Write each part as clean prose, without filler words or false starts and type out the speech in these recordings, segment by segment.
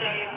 JB.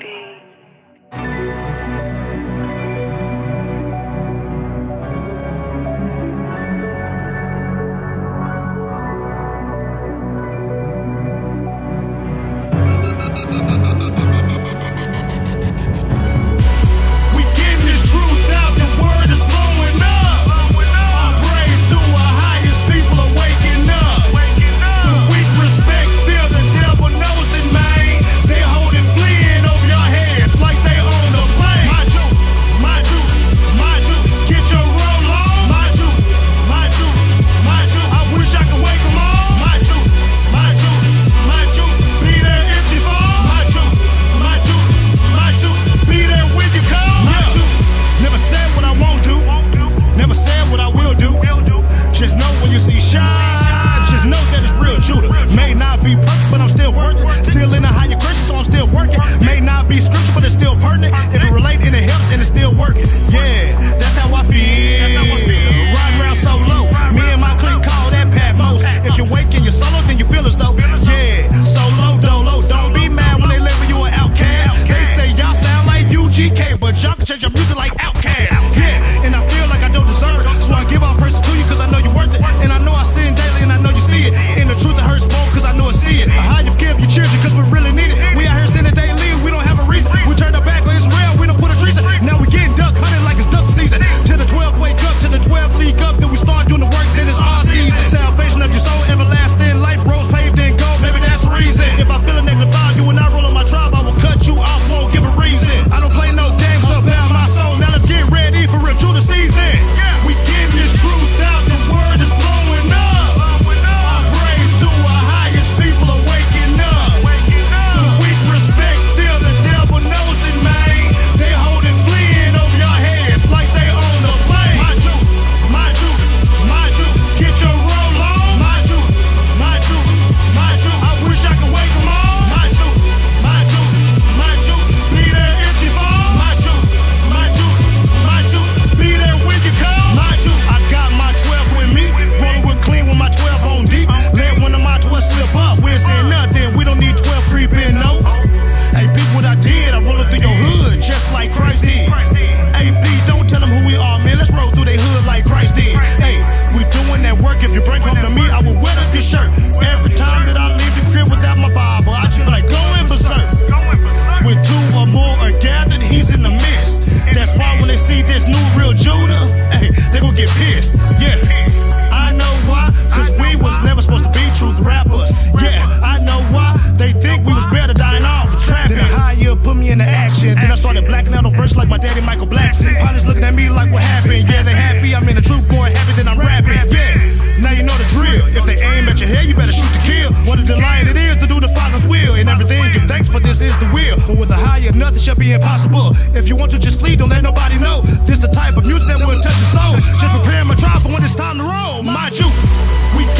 We